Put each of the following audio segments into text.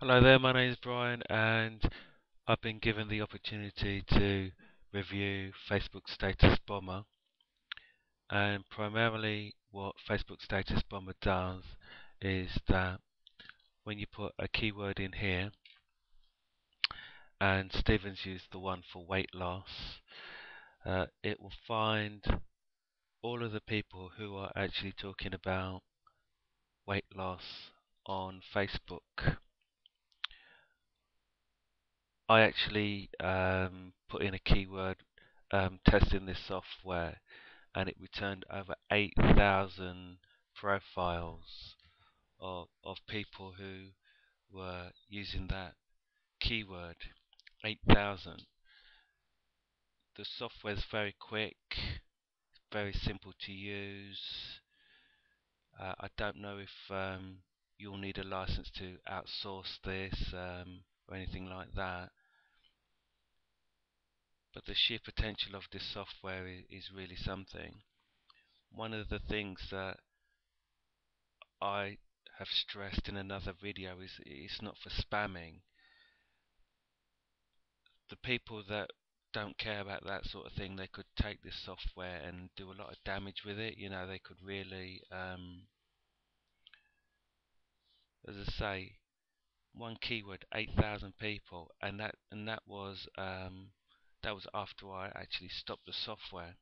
Hello there, my name is Brian and I've been given the opportunity to review Facebook Status Bomber, and primarily what Facebook Status Bomber does is that when you put a keyword in here, and Stevens used the one for weight loss, it will find all of the people who are actually talking about weight loss on Facebook. I actually put in a keyword testing this software, and it returned over 8,000 profiles of people who were using that keyword. 8,000. The software is very quick, very simple to use. I don't know if you'll need a license to outsource this or anything like that. But the sheer potential of this software is really something. One of the things that I have stressed in another video is it's not for spamming. The people that don't care about that sort of thing, they could take this software and do a lot of damage with it. You know, they could really, as I say, one keyword, 8,000 people, and that was. That was after I actually stopped the software.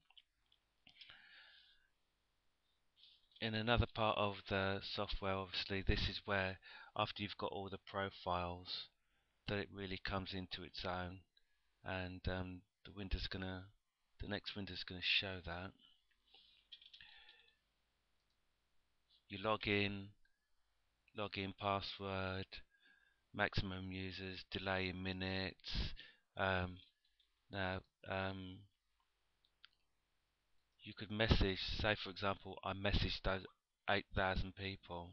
In another part of the software, obviously, this is where, after you've got all the profiles, that it really comes into its own, and the next window's gonna show that. You log in, login password, maximum users, delay in minutes. Now, you could message, say for example, I messaged those 8,000 people.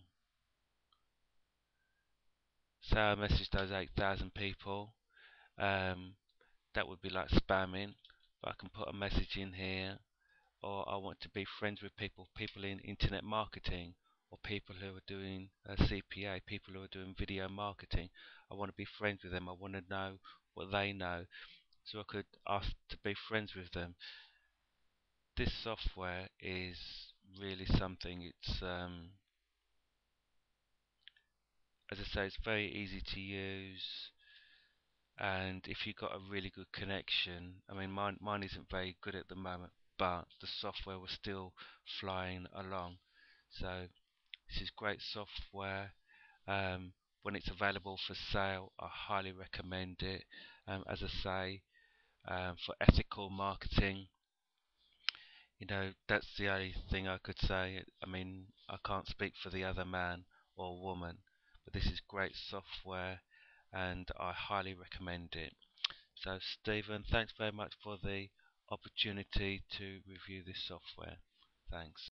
Say I messaged those 8,000 people, that would be like spamming, but I can put a message in here, or I want to be friends with people in internet marketing, or people who are doing CPA, people who are doing video marketing. I want to be friends with them, I want to know what they know. So I could ask to be friends with them. This software is really something. It's as I say, it's very easy to use, and if you've got a really good connection, I mean mine isn't very good at the moment, but the software was still flying along. So this is great software. When it's available for sale, I highly recommend it. As I say, for ethical marketing, you know, that's the only thing I could say. I mean, I can't speak for the other man or woman, but this is great software and I highly recommend it. So Stephen, thanks very much for the opportunity to review this software. Thanks.